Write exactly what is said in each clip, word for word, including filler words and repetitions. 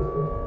Right.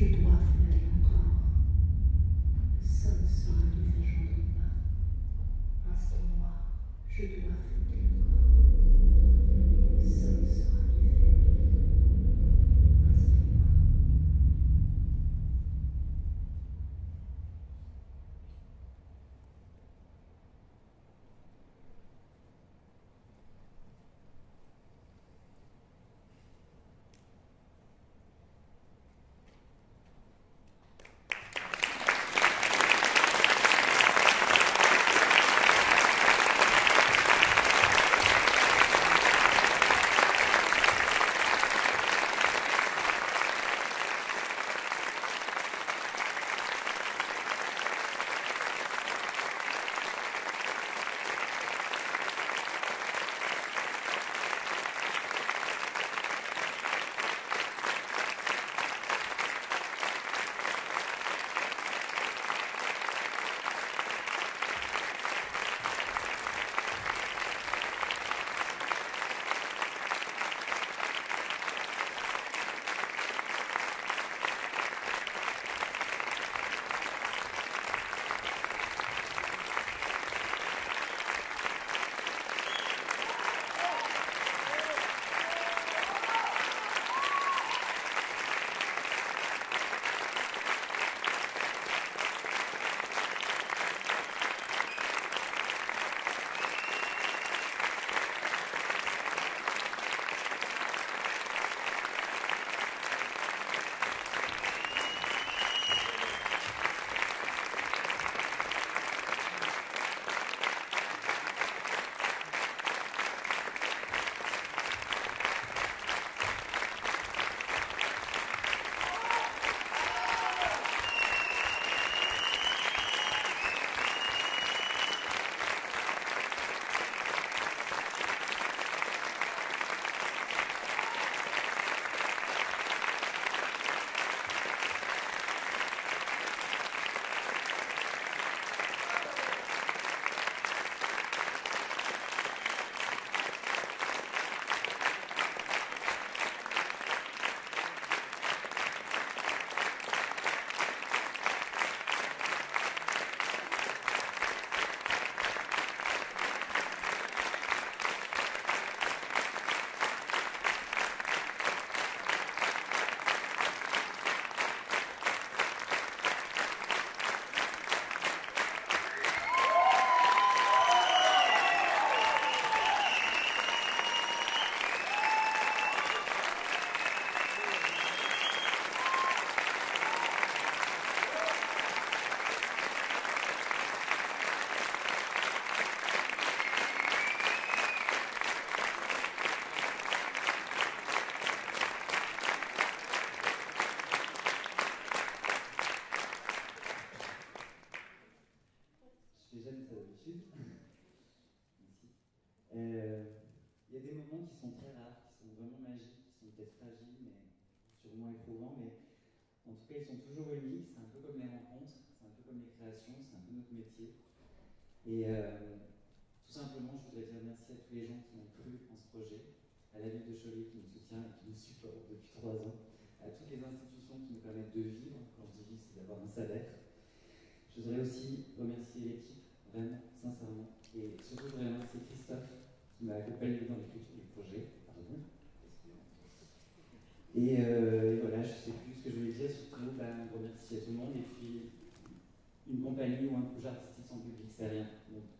je dois faire encore seul sur le visage en parce que moi je dois faire encore seul sur le visage parce que moi Et euh, tout simplement, je voudrais dire merci à tous les gens qui ont cru en ce projet, à la ville de Cholet qui nous soutient et qui nous supporte depuis trois ans, à toutes les institutions qui nous permettent de vivre, quand je dis vivre, c'est d'avoir un salaire. Je voudrais aussi remercier l'équipe, vraiment, sincèrement, et surtout je voudrais remercier Christophe qui m'a accompagné dans l'écriture du projet, pardon. Et, euh, et voilà, je ne sais plus ce que je voulais dire, surtout bah, remercier à tout le monde et puis une compagnie ou un projet artistique sans public, c'est rien. Donc,